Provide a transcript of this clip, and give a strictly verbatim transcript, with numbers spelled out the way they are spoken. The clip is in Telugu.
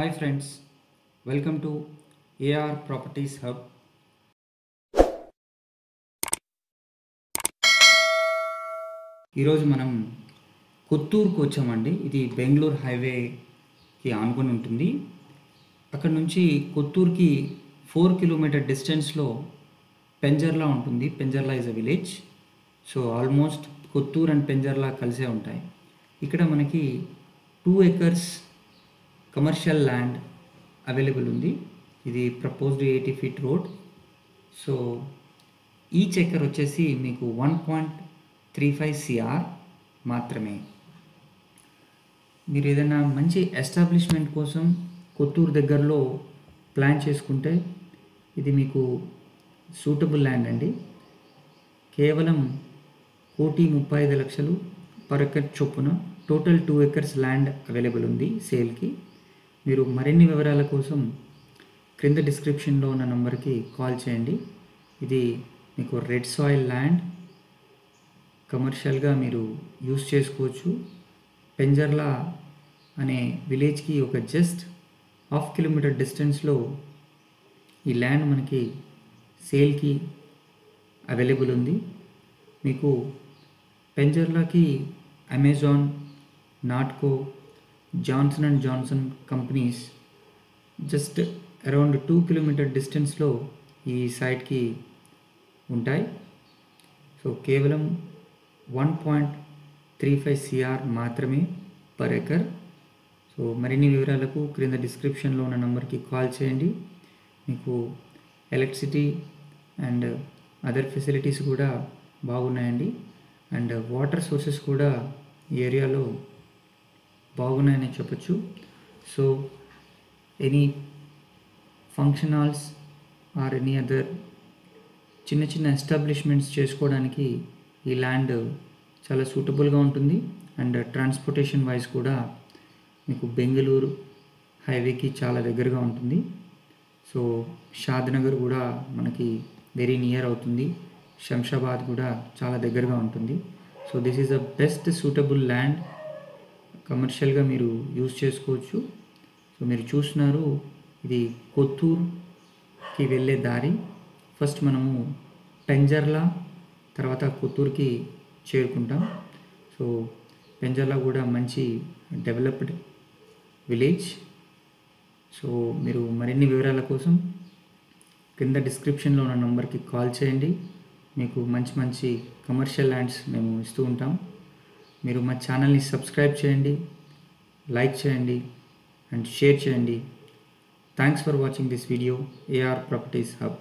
Hi friends, welcome to A R Properties Hub. ఈరోజు మనం కొత్తూరుకు వచ్చామండి. ఇది బెంగళూరు హైవేకి ఆనుకొని ఉంటుంది. అక్కడ నుంచి కొత్తూరుకి ఫోర్ కిలోమీటర్ డిస్టెన్స్లో పెంజర్లా ఉంటుంది. పెంజర్లా is a village. So almost Kothur and పెంజర్లా కలిసే ఉంటాయి. ఇక్కడ మనకి two acres commercial land available ఉంది. ఇది proposed eighty feet road. So ఈ ఎకర్ వచ్చేసి మీకు one point three five C మాత్రమే. మీరు ఏదైనా మంచి ఎస్టాబ్లిష్మెంట్ కోసం కొత్తూరు దగ్గరలో ప్లాన్ చేసుకుంటే ఇది మీకు సూటబుల్ ల్యాండ్ అండి. కేవలం కోటి ముప్పై ఐదు లక్షలు పర్ ఎకర్ చొప్పున total two acres land available ఉంది సేల్కి. మీరు మరిన్ని వివరాల కోసం క్రింద డిస్క్రిప్షన్లో ఉన్న నెంబర్కి కాల్ చేయండి. ఇది మీకు రెడ్ సాయిల్ ల్యాండ్, కమర్షియల్గా మీరు యూస్ చేసుకోవచ్చు. పెంజర్లా అనే విలేజ్కి ఒక జస్ట్ హాఫ్ కిలోమీటర్ డిస్టెన్స్లో ఈ ల్యాండ్ మనకి సేల్కి అవైలబుల్ ఉంది. మీకు పెంజర్లాకి Amazon, Natco, Johnson and Johnson companies just around two kilometre డిస్టెన్స్లో ఈ సైట్కి ఉంటాయి. సో కేవలం one point three five C మాత్రమే పర్ ఎకర్. సో మరిన్ని వివరాలకు క్రింద డిస్క్రిప్షన్లో ఉన్న నెంబర్కి కాల్ చేయండి. మీకు ఎలక్ట్రిసిటీ అండ్ అదర్ ఫెసిలిటీస్ కూడా బాగున్నాయండి. అండ్ వాటర్ సోర్సెస్ కూడా ఈ ఏరియాలో బాగున్నాయని చెప్పచ్చు. So any function halls or any other చిన్న చిన్న ఎస్టాబ్లిష్మెంట్స్ చేసుకోవడానికి ఈ ల్యాండ్ చాలా సూటబుల్గా ఉంటుంది. అండ్ ట్రాన్స్పోర్టేషన్ వైజ్ కూడా మీకు బెంగళూరు హైవేకి చాలా దగ్గరగా ఉంటుంది. సో షాద్నగర్ కూడా మనకి వెరీ నియర్ అవుతుంది. శంషాబాద్ కూడా చాలా దగ్గరగా ఉంటుంది. So this is a best suitable land. కమర్షియల్గా మీరు యూజ్ చేసుకోవచ్చు. సో మీరు చూస్తున్నారు, ఇది కొత్తూరుకి వెళ్ళే దారి. ఫస్ట్ మనము పెంజర్లా, తర్వాత కొత్తూరుకి చేరుకుంటాం. సో పెంజర్లా కూడా మంచి డెవలప్డ్ విలేజ్. సో మీరు మరిన్ని వివరాల కోసం కింద డిస్క్రిప్షన్లో ఉన్న నెంబర్కి కాల్ చేయండి. మీకు మంచి మంచి కమర్షియల్ ల్యాండ్స్ మేము ఇస్తూ ఉంటాం. మీరు మా ఛానల్ని సబ్స్క్రైబ్ చేయండి, లైక్ చేయండి అండ్ షేర్ చేయండి. Thanks for watching this video. AR properties hub.